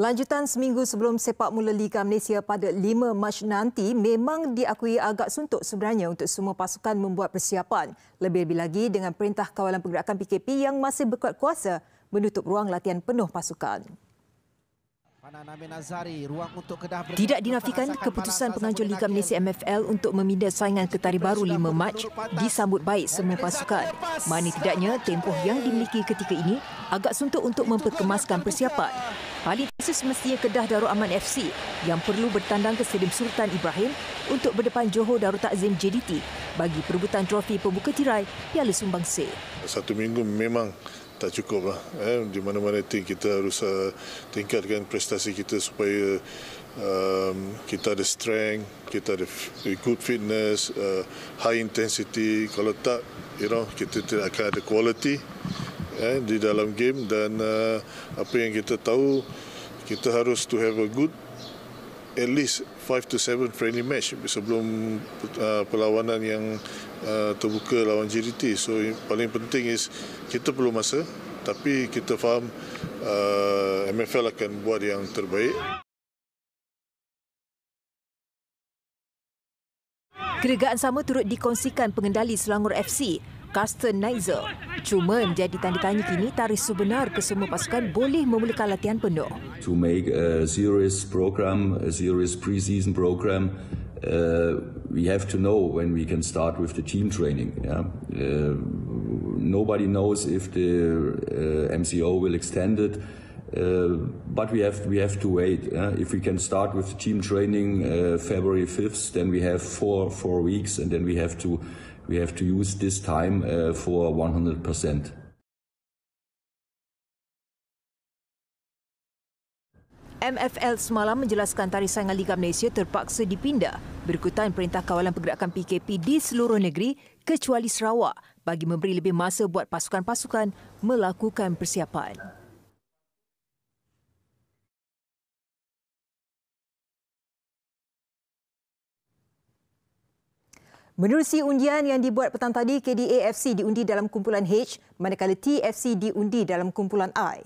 Lanjutan seminggu sebelum sepak mula Liga Malaysia pada 5 Mac nanti memang diakui agak suntuk sebenarnya untuk semua pasukan membuat persiapan. Lebih-lebih lagi dengan Perintah Kawalan Pergerakan PKP yang masih berkuat kuasa menutup ruang latihan penuh pasukan. Tidak dinafikan keputusan penganjur Liga Malaysia MFL untuk meminda saingan ketara baru 5 Mac disambut baik semua pasukan. Mana tidaknya tempoh yang dimiliki ketika ini agak suntuk untuk memperkemaskan persiapan. Paling khusus mestinya Kedah Darul Aman FC yang perlu bertandang ke Stadium Sultan Ibrahim untuk berdepan Johor Darul Ta'zim JDT bagi perebutan trofi pembuka tirai Piala Sumbangsih. Satu minggu memang tak cukuplah. Di mana-mana tim kita harus tingkatkan prestasi kita supaya kita ada strength, kita ada good fitness, high intensity. Kalau tak, kita tidak akan ada quality di dalam game dan apa yang kita tahu, kita harus to have a good at least 5 to 7 friendly match sebelum perlawanan yang terbuka lawan JDT. So paling penting is kita perlu masa, tapi kita faham MFL akan buat yang terbaik. Keregaan sama turut dikongsikan pengendali Selangor FC, Carsten Neiser. Cuma menjadi tanda tanya kini tarikh sebenar kesemua pasukan boleh memulakan latihan penuh. To make a serious program, a serious pre-season program, we have to know when we can start with the team training. Yeah? Nobody knows if the MCO will extend it, but we have to wait. Yeah? If we can start with the team training February 5th, then we have four weeks, and then we have to use this time for 100%. MFL semalam menjelaskan tarikh saingan Liga Malaysia terpaksa dipindah berikutan Perintah Kawalan Pergerakan PKP di seluruh negeri kecuali Sarawak bagi memberi lebih masa buat pasukan-pasukan melakukan persiapan. Menerusi undian yang dibuat petang tadi, Kedah AFC diundi dalam kumpulan H manakala TFC diundi dalam kumpulan I.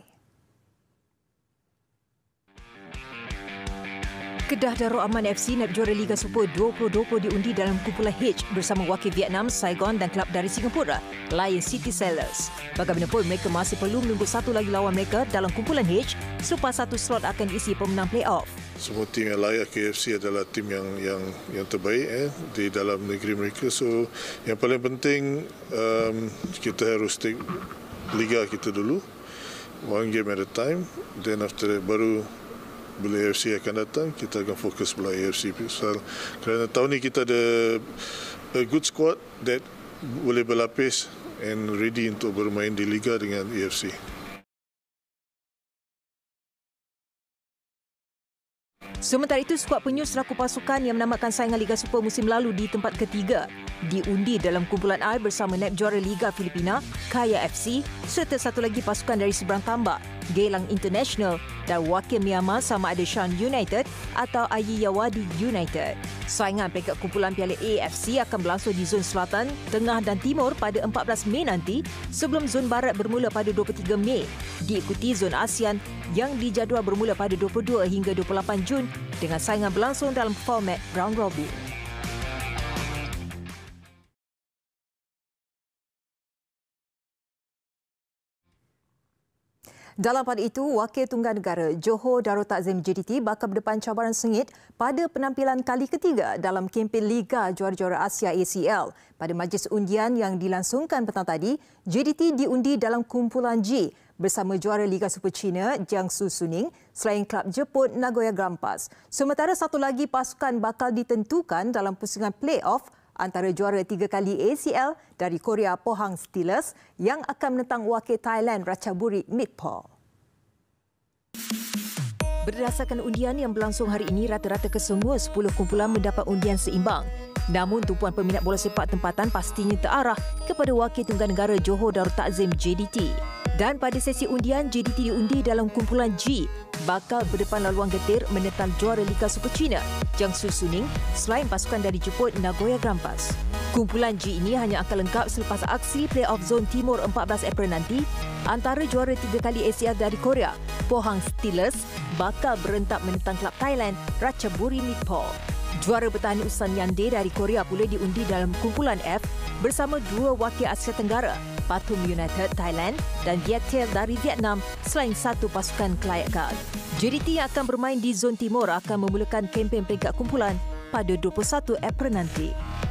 Kedah Darul Aman FC naib juara Liga Super 2020 diundi dalam kumpulan H bersama wakil Vietnam, Saigon dan klub dari Singapura, Lion City Sailors. Bagaimanapun, mereka masih perlu menunggu satu lagi lawan mereka dalam kumpulan H selepas satu slot akan diisi pemenang playoff. Semua tim yang layak KFC adalah tim yang terbaik di dalam negeri mereka. So yang paling penting kita harus take liga kita dulu, one game at a time. Then after that, baru bila AFC akan datang, kita akan fokus pula AFC. Kerana tahun ini kita ada a good squad that boleh berlapis and ready untuk bermain di Liga dengan AFC. Sementara itu, skuad penyuh selaku pasukan yang menamatkan saingan Liga Super musim lalu di tempat ketiga diundi dalam kumpulan A bersama naib juara Liga Filipina, Kaya FC serta satu lagi pasukan dari seberang tambak, Geylang International dan wakil Myanmar sama ada Sean United atau Ayi Yawadu United. Saingan peringkat kumpulan Piala AFC akan berlangsung di zon selatan, tengah dan timur pada 14 Mei nanti sebelum zon barat bermula pada 23 Mei, diikuti zon ASEAN yang dijadual bermula pada 22 hingga 28 Jun dengan saingan berlangsung dalam format round robin. Dalam pada itu, Wakil Tungganegara Johor Darul Ta'zim JDT bakal berdepan cabaran sengit pada penampilan kali ketiga dalam kempen Liga Juara-Juara Asia ACL. Pada majlis undian yang dilangsungkan petang tadi, JDT diundi dalam kumpulan G bersama juara Liga Super China Jiangsu Suning selain klub Jepun Nagoya Grampus. Sementara satu lagi pasukan bakal ditentukan dalam pusingan play-off antara juara 3 kali ACL dari Korea Pohang Steelers yang akan menentang wakil Thailand Ratchaburi Mitr Phol. Berdasarkan undian yang berlangsung hari ini, rata-rata kesemua 10 kumpulan mendapat undian seimbang. Namun tumpuan peminat bola sepak tempatan pastinya terarah kepada Wakil Tungganegara Johor Darul Ta'zim JDT. Dan pada sesi undian, JDT diundi dalam kumpulan G bakal berdepan laluan getir menentang juara Liga Super China Jiangsu Suning selain pasukan dari Jepun Nagoya Grampus. Kumpulan G ini hanya akan lengkap selepas aksi play-off zon timur 14 April nanti antara juara 3 kali ACL dari Korea Pohang Steelers bakal berentap menentang klub Thailand Ratchaburi Mitr Phol. Juara bertahan Ulsan Hyundai dari Korea pula diundi dalam kumpulan F bersama dua wakil Asia Tenggara, Pathum United Thailand dan Viettel dari Vietnam selain satu pasukan kelayakan. JDT yang akan bermain di Zon Timur akan memulakan kempen peringkat kumpulan pada 21 April nanti.